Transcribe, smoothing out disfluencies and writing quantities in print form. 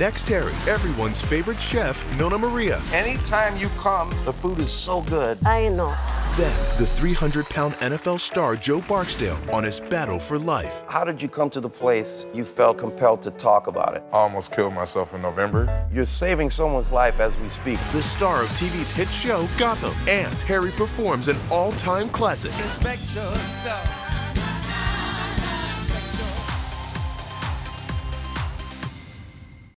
Next Harry, everyone's favorite chef, Nona Maria. Anytime you come, the food is so good. I know. Then, the 300-pound NFL star Joe Barksdale on his battle for life. How did you come to the place you felt compelled to talk about it? I almost killed myself in November. You're saving someone's life as we speak. The star of TV's hit show, Gotham. And Harry performs an all-time classic. Respect yourself.